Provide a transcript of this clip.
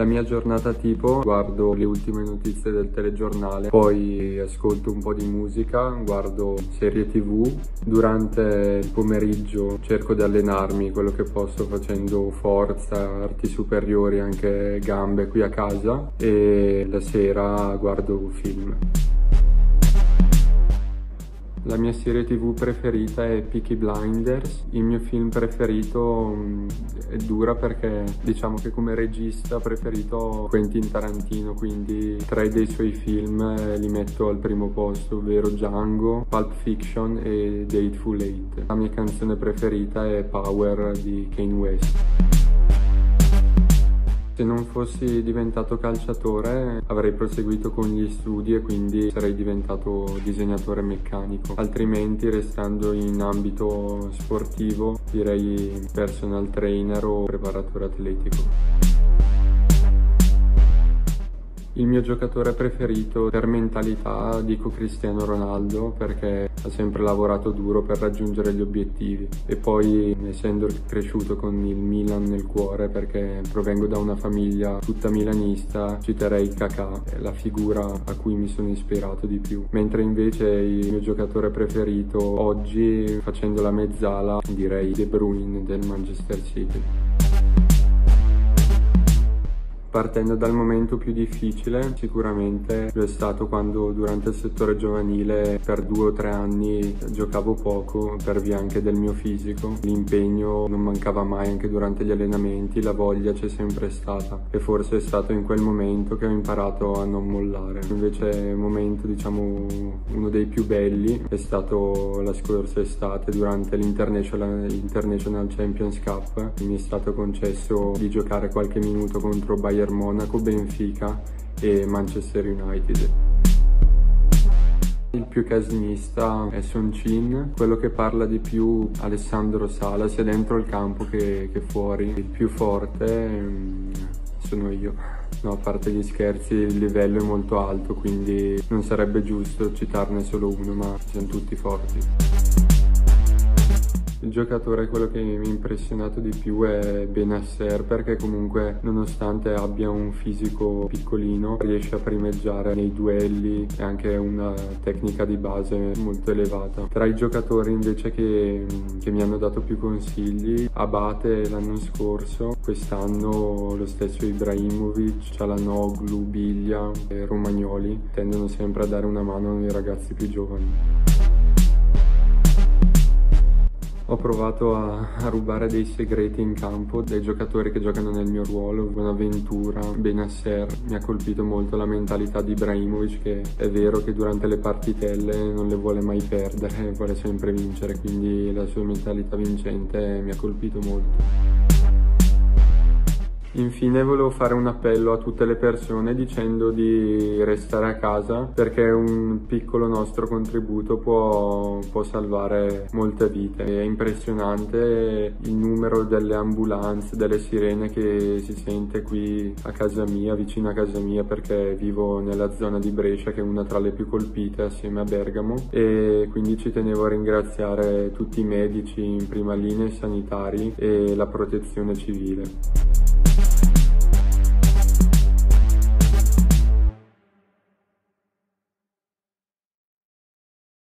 La mia giornata tipo: guardo le ultime notizie del telegiornale, poi ascolto un po' di musica, guardo serie TV. Durante il pomeriggio cerco di allenarmi quello che posso, facendo forza, arti superiori, anche gambe qui a casa, e la sera guardo film. La mia serie TV preferita è Peaky Blinders. Il mio film preferito è dura, perché diciamo che come regista preferito Quentin Tarantino, quindi 3 dei suoi film li metto al primo posto, ovvero Django, Pulp Fiction e Hateful Eight. La mia canzone preferita è Power di Kanye West. Se non fossi diventato calciatore avrei proseguito con gli studi e quindi sarei diventato disegnatore meccanico, altrimenti restando in ambito sportivo direi personal trainer o preparatore atletico. Il mio giocatore preferito per mentalità dico Cristiano Ronaldo, perché ha sempre lavorato duro per raggiungere gli obiettivi, e poi essendo cresciuto con il Milan nel cuore, perché provengo da una famiglia tutta milanista, citerei Kakà, la figura a cui mi sono ispirato di più. Mentre invece il mio giocatore preferito oggi, facendo la mezzala, direi De Bruyne del Manchester City. Partendo dal momento più difficile, sicuramente lo è stato quando durante il settore giovanile per 2 o 3 anni giocavo poco per via anche del mio fisico. L'impegno non mancava mai, anche durante gli allenamenti, la voglia c'è sempre stata, e forse è stato in quel momento che ho imparato a non mollare. Invece il momento, diciamo, uno dei più belli è stato la scorsa estate durante l'International Champions Cup. Mi è stato concesso di giocare qualche minuto contro Bayern Monaco, Benfica e Manchester United. Il più casinista è Soncin, quello che parla di più Alessandro Sala, sia dentro il campo che fuori. Il più forte sono io. No, a parte gli scherzi, il livello è molto alto, quindi non sarebbe giusto citarne solo uno, ma siamo tutti forti. Il giocatore, quello che mi ha impressionato di più, è Bennacer, perché comunque nonostante abbia un fisico piccolino riesce a primeggiare nei duelli e anche una tecnica di base molto elevata. Tra i giocatori invece che mi hanno dato più consigli, Abate l'anno scorso, quest'anno lo stesso Ibrahimovic, Çalhanoğlu, Biglia e Romagnoli tendono sempre a dare una mano ai ragazzi più giovani. Ho provato a rubare dei segreti in campo dai giocatori che giocano nel mio ruolo, Buonaventura, Bennacer. Mi ha colpito molto la mentalità di Ibrahimovic, che è vero che durante le partitelle non le vuole mai perdere, vuole sempre vincere, quindi la sua mentalità vincente mi ha colpito molto. Infine volevo fare un appello a tutte le persone dicendo di restare a casa, perché un piccolo nostro contributo può salvare molte vite. È impressionante il numero delle ambulanze, delle sirene che si sente qui a casa mia, vicino a casa mia, perché vivo nella zona di Brescia, che è una tra le più colpite assieme a Bergamo, e quindi ci tenevo a ringraziare tutti i medici in prima linea, i sanitari e la protezione civile.